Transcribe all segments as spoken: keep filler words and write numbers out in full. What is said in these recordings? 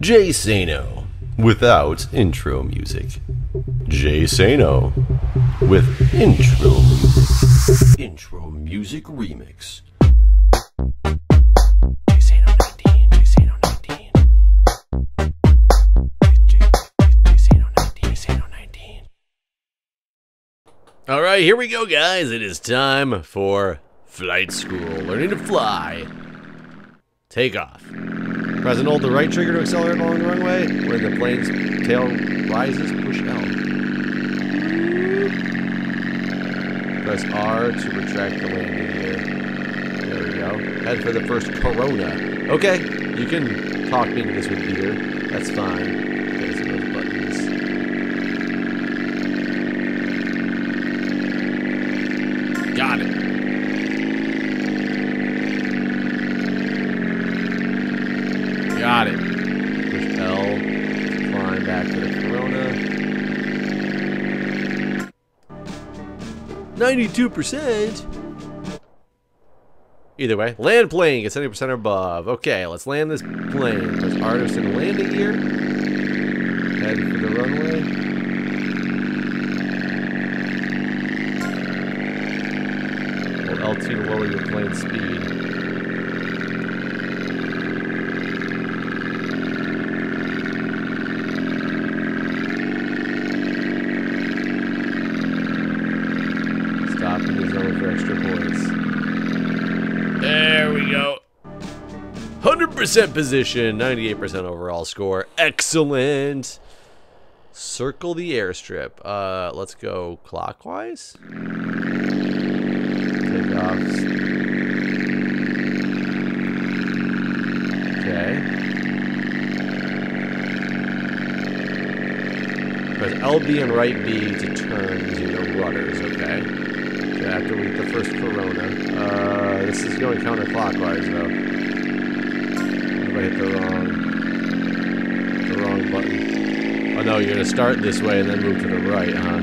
JSano without intro music. JSano with intro music. Intro music remix. JSano nineteen, JSano nineteen. JSano nineteen. All right, here we go, guys. It is time for flight school. Learning to fly. Take off. Press and hold the right trigger to accelerate along the runway. When the plane's tail rises, push L. Press R to retract the landing gear. There we go. Head for the first corona. Okay, you can talk me into this with Peter. That's fine. Okay, so those buttons. Got it. Got it. Push L, climb back to the corona. ninety-two percent! Either way, land plane, it's seventy percent or above. Okay, let's land this plane. Press R to send landing gear. Head for the runway. Hold L two to lower your plane speed. Extra points. There we go. one hundred percent position, ninety-eight percent overall score. Excellent. Circle the airstrip. Uh, let's go clockwise. Takeoffs. Okay. Press L B and right B to turn using the rudders. Okay. After we hit the first corona. Uh, this is going counterclockwise, though. If I hit the wrong, the wrong button. Oh no, you're going to start this way and then move to the right, huh?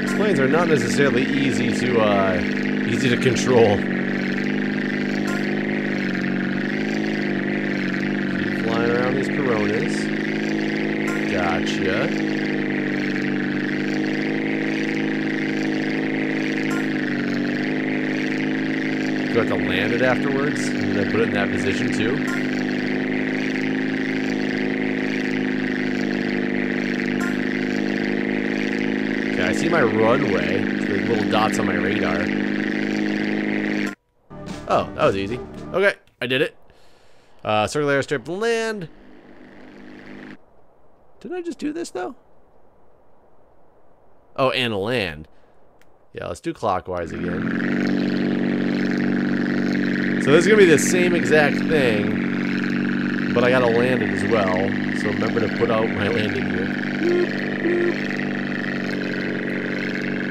These planes are not necessarily easy to, uh, easy to control. Keep flying around these coronas. Gotcha. Do I have to land it afterwards? And then put it in that position too? Okay, I see my runway. There's little dots on my radar. Oh, that was easy. Okay, I did it. Uh, circle airstrip, land. Did I just do this though? Oh, and land. Yeah, let's do clockwise again. So this is going to be the same exact thing, but I got to land it as well. So remember to put out my landing gear.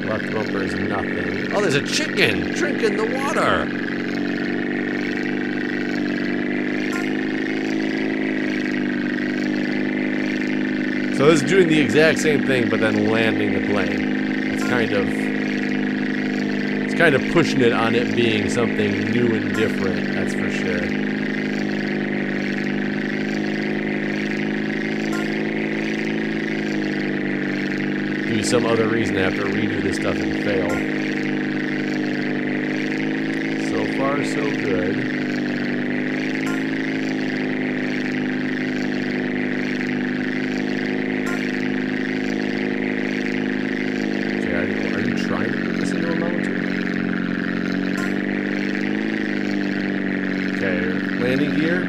Left bumper is nothing. Oh, there's a chicken drinking the water. So this is doing the exact same thing, but then landing the plane. It's kind of... It's kind of pushing it on it being something new and different, that's for sure. Due to some other reason, I have to redo this stuff and fail. So far, so good. Okay, are you, are you trying to put this into a moment? Landing gear. And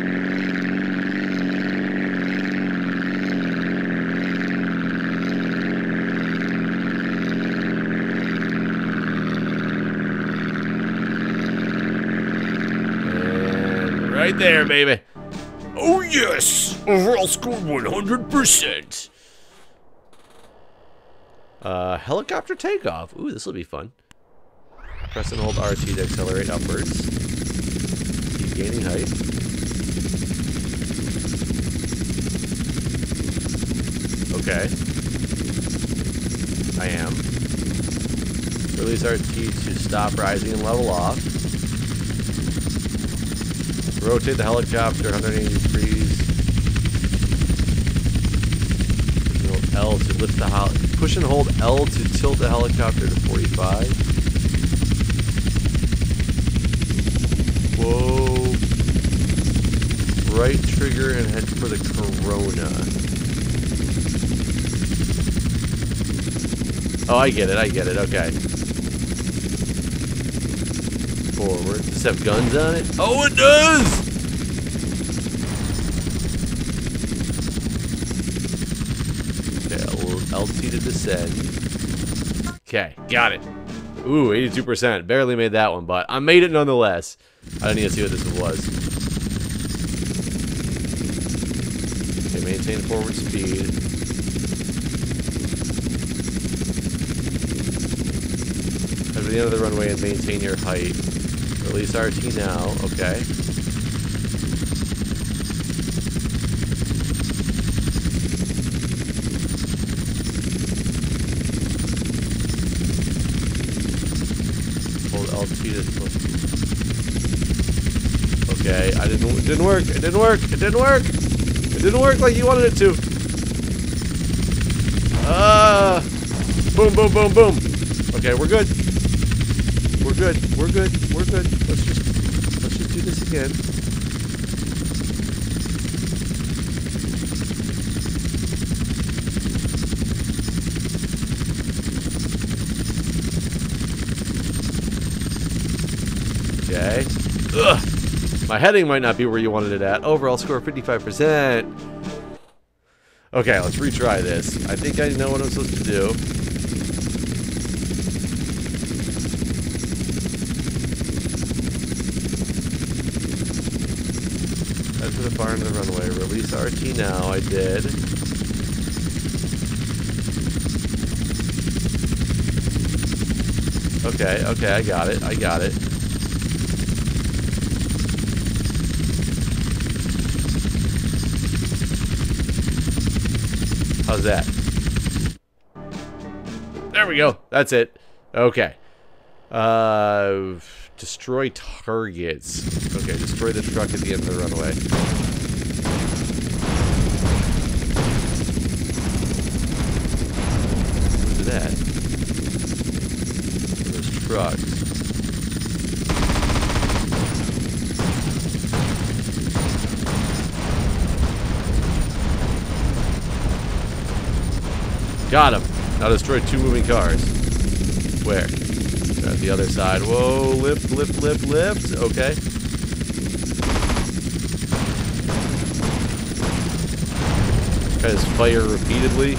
right there, baby. Oh, yes! Overall score one hundred percent. Uh, helicopter takeoff. Ooh, this will be fun. Press and hold R T to accelerate upwards. Keep gaining height. Okay. I am. Release R T to stop rising and level off. Rotate the helicopter one eighty degrees. Hold L to lift the helicopter. Push and hold L to tilt the helicopter to forty-five. Whoa. Right trigger and head for the corona. Oh, I get it. I get it. Okay. Forward. Does it have guns on it? Oh, it does! Okay, I'll L T to descend. Okay, got it. Ooh, eighty-two percent. Barely made that one, but I made it nonetheless. I don't need to see what this one was. Okay, maintain forward speed. Head to the end of the runway and maintain your height. Release R T now, okay. Hold L T to... Okay, I didn't, it didn't work, it didn't work, it didn't work! It didn't work like you wanted it to! Ah! Uh, boom, boom, boom, boom! Okay, we're good. We're good, we're good, we're good. Let's just, let's just do this again. Okay. Ugh! My heading might not be where you wanted it at. Overall score fifty-five percent. Okay, let's retry this. I think I know what I'm supposed to do. To the far end of the runway. Release R T now. I did. Okay, okay, I got it. I got it. How's that? There we go. That's it. Okay. Uh... Destroy targets. Okay, destroy the truck at the end of the runway. Look at that. Those trucks. Got him. Now destroy two moving cars. Where? At the other side. Whoa, lift, lift, lift, lift. Okay. Try to fire repeatedly.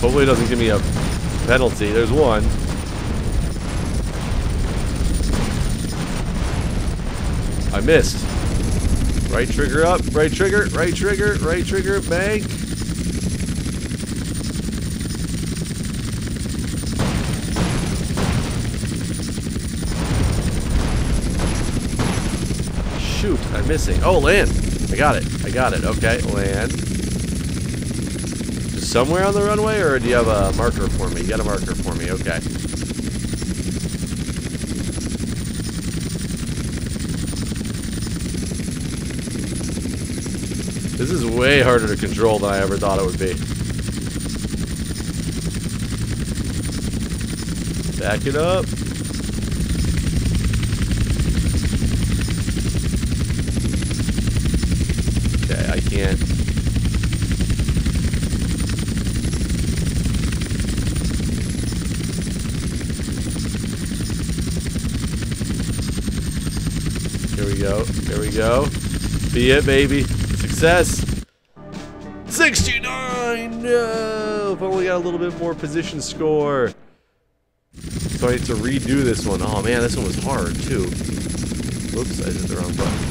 Hopefully it doesn't give me a penalty. There's one. I missed. Right trigger up. Right trigger. Right trigger. Right trigger. Bang. Shoot, I'm missing. Oh, land. I got it. I got it. Okay, land. Just somewhere on the runway, or do you have a marker for me? You got a marker for me. Okay. This is way harder to control than I ever thought it would be. Back it up. I can't. Here we go. Here we go. Be it, baby. Success. sixty-nine. No. I've only got a little bit more position score. So I need to redo this one. Oh man, this one was hard too. Whoops, I did the wrong button.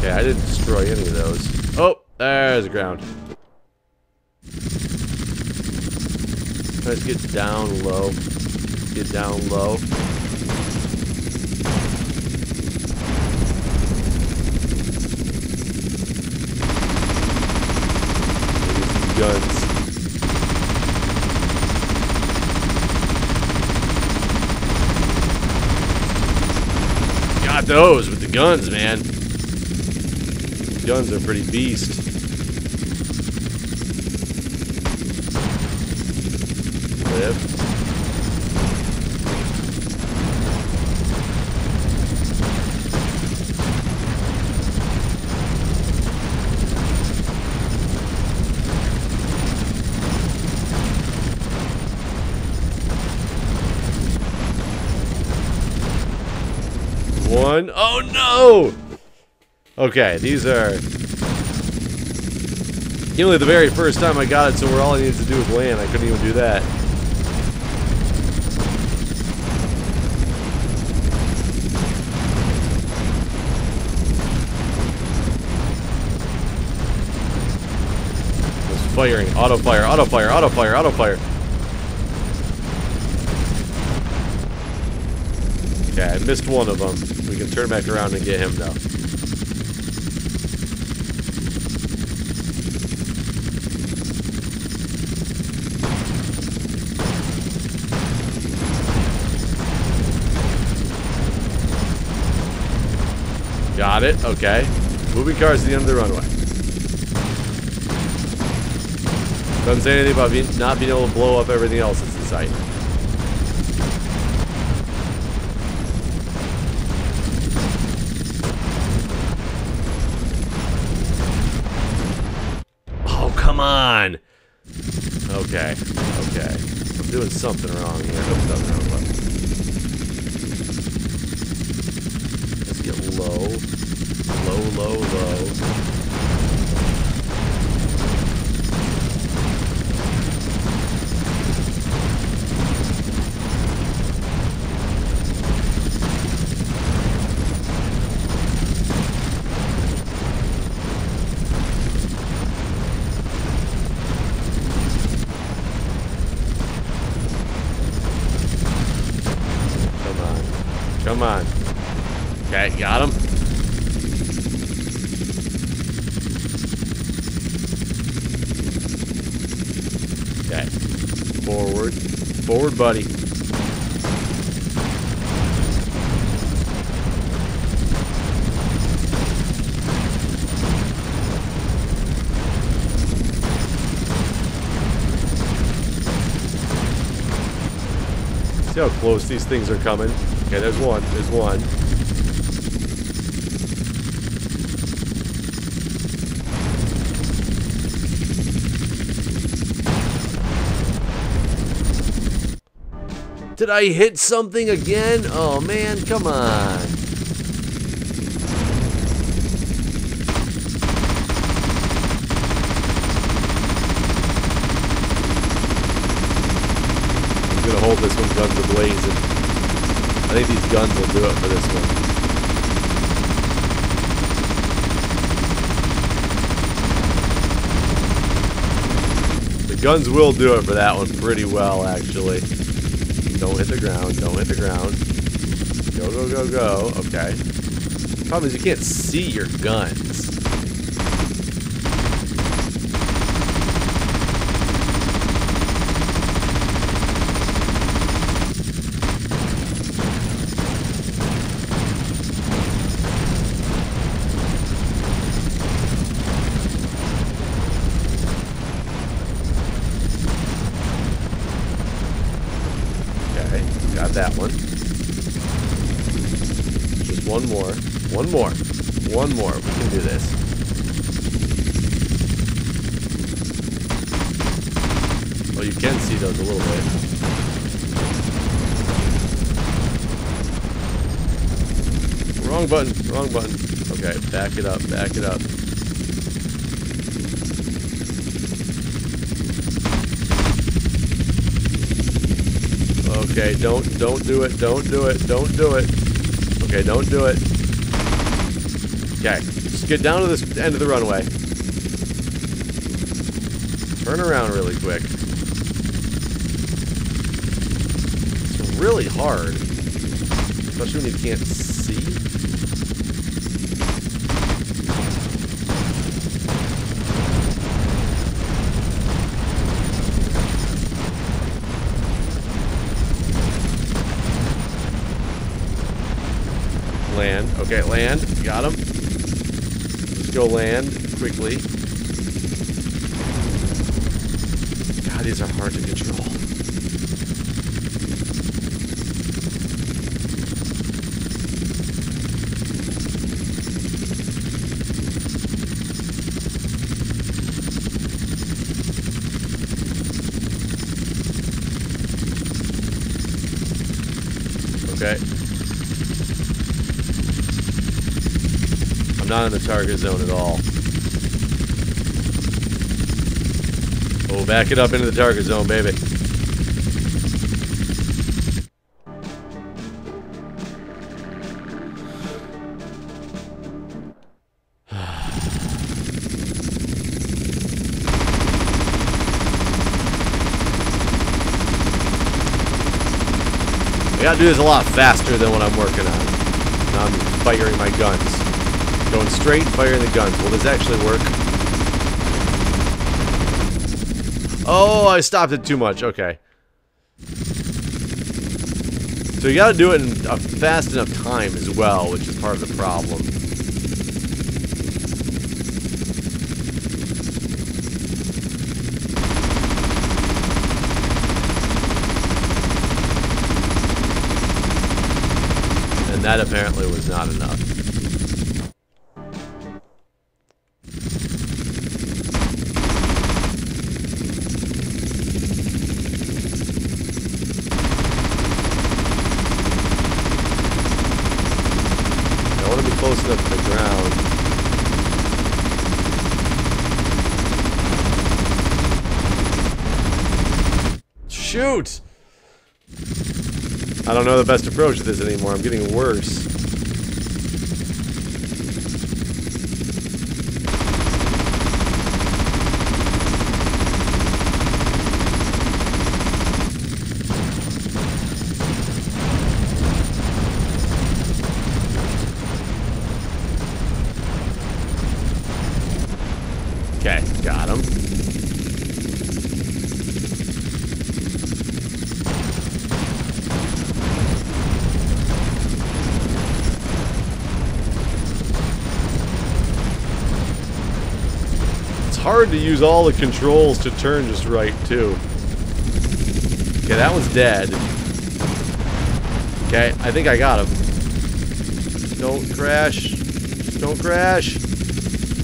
I didn't destroy any of those. Oh, there's the ground. Let's get down low. get down low. Guns. Got those with the guns, man. Guns are pretty beast. Live. One. Oh no! Okay, these are only the very first time I got it, so we're all I needed to do was land. I couldn't even do that. Just firing. Auto fire, auto fire, auto fire, auto fire. Okay, I missed one of them. We can turn back around and get him now. Got it. Okay. Moving cars to the end of the runway. Doesn't say anything about being, not being able to blow up everything else that's in sight. Come on! Okay, okay. I'm doing something wrong here. I hope something wrong. Let's get low. Low, low, come on. Okay, got him. Okay. Forward. Forward, buddy. See how close these things are coming? Okay, there's one. There's one. Did I hit something again? Oh, man, come on. I'm gonna hold this one guns ablazing. I think these guns will do it for this one. The guns will do it for that one pretty well, actually. Don't hit the ground. Don't hit the ground. Go, go, go, go. Okay. The problem is you can't see your guns. Got that one. Just one more. One more. One more. We can do this. Well, you can see those a little bit. Wrong button. Wrong button. Okay, back it up. Back it up. Okay, don't, don't do it, don't do it, don't do it. Okay, don't do it. Okay, just get down to this end of the runway. Turn around really quick. Just really hard, especially when you can't see. Land. Okay, land. Got him. Let's go land quickly. God, these are hard to control. Not in the target zone at all. Oh, back it up into the target zone, baby. I gotta do this a lot faster than what I'm working on. I'm firing my guns. Going straight, firing the guns. Will this actually work? Oh, I stopped it too much. Okay. So you gotta do it in a fast enough time as well, which is part of the problem. And that apparently was not enough. Close enough to the ground. Shoot! I don't know the best approach to this anymore. I'm getting worse. Okay, got him. It's hard to use all the controls to turn just right, too. Okay, that one's dead. Okay, I think I got him. Don't crash. Don't crash.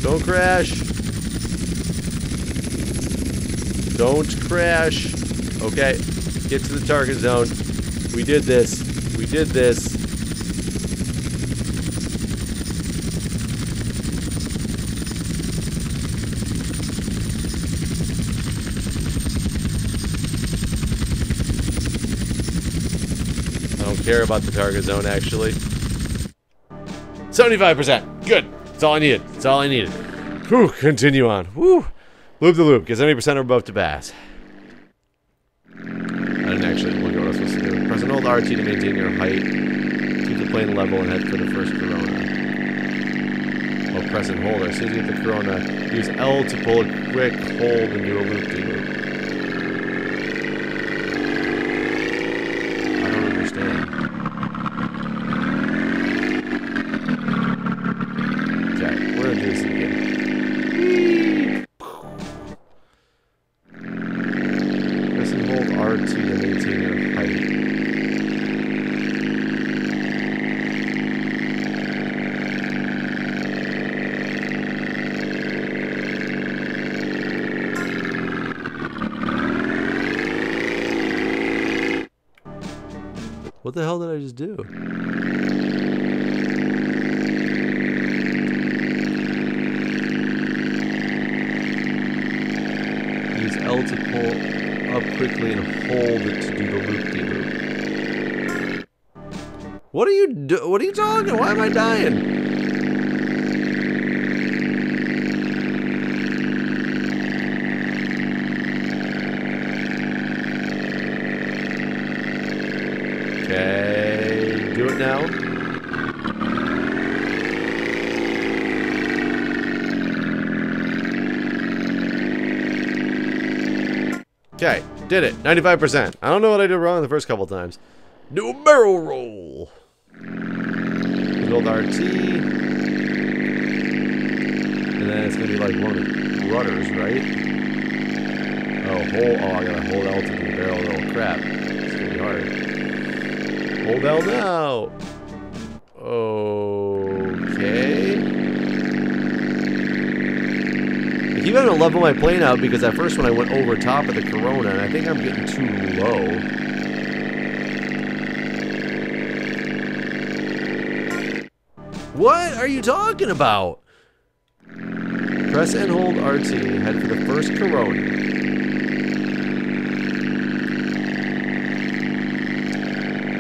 Don't crash. Don't crash. Okay, get to the target zone. We did this. We did this. I don't care about the target zone, actually. seventy-five percent. Good. That's all I needed. That's all I needed. Whew, continue on. Whew. Loop the loop, get seventy percent or above to pass. I didn't actually look at what I was supposed to do. Press an old R T to maintain your height. Keep the plane level and head for the first corona. Oh, press and hold. As soon as you hit the corona, use L to pull a quick hold and do a loop de loop. I don't understand. Okay, we're gonna do this again. What the hell did I just do? Use L to pull up quickly and hold it to do the loop-de-loop. -loop. What are you do- what are you talking? Why am I dying? go. Okay, did it. ninety-five percent. I don't know what I did wrong the first couple times. Do a barrel roll. Good old R T. And then it's going to be like one of the rudders, right? Oh, hold, oh, I got to hold L to the barrel roll. Crap. It's going to be hard. Hold L now. Okay. I keep having to level my plane out because at first when I went over top of the Corona, and I think I'm getting too low. What are you talking about? Press and hold R T, head for the first Corona.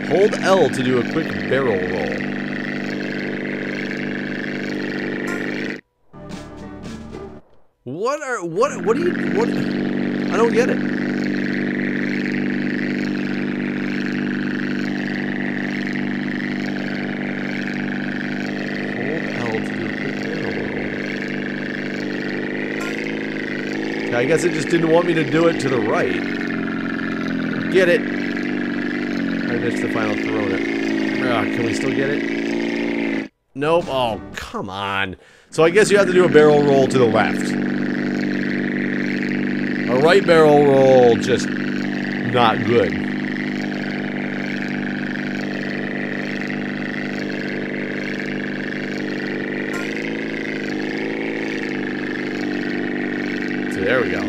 Hold L to do a quick barrel roll. What are, what, what do you, what, I don't get it. Hold L to do a quick barrel roll. I guess it just didn't want me to do it to the right. Get it. I missed the final Corona. Ugh, can we still get it? Nope, oh, come on. So I guess you have to do a barrel roll to the left. A right barrel roll, just not good. So there we go.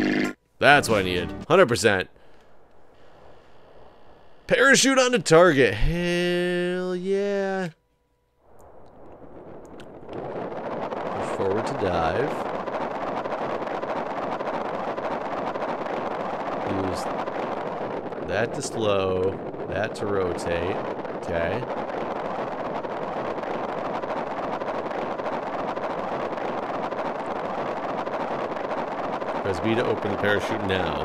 That's what I needed. one hundred percent. Parachute onto target. Hell yeah. Push forward to dive. Use that to slow, that to rotate, okay. Press B to open the parachute now.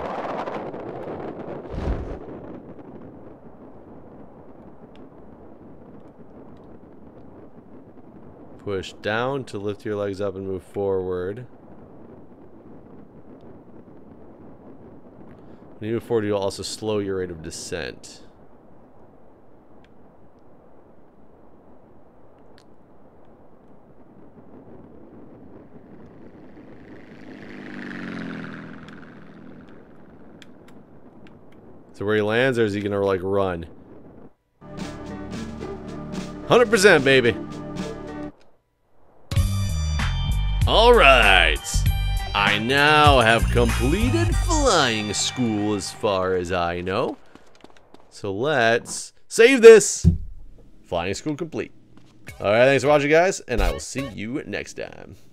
Push down to lift your legs up and move forward. When you move forward, you'll also slow your rate of descent. So where he lands, or is he gonna like run? one hundred percent, baby. All right. I now have completed flying school as far as I know. So let's save this. Flying school complete. All right, thanks for watching, guys, and I will see you next time.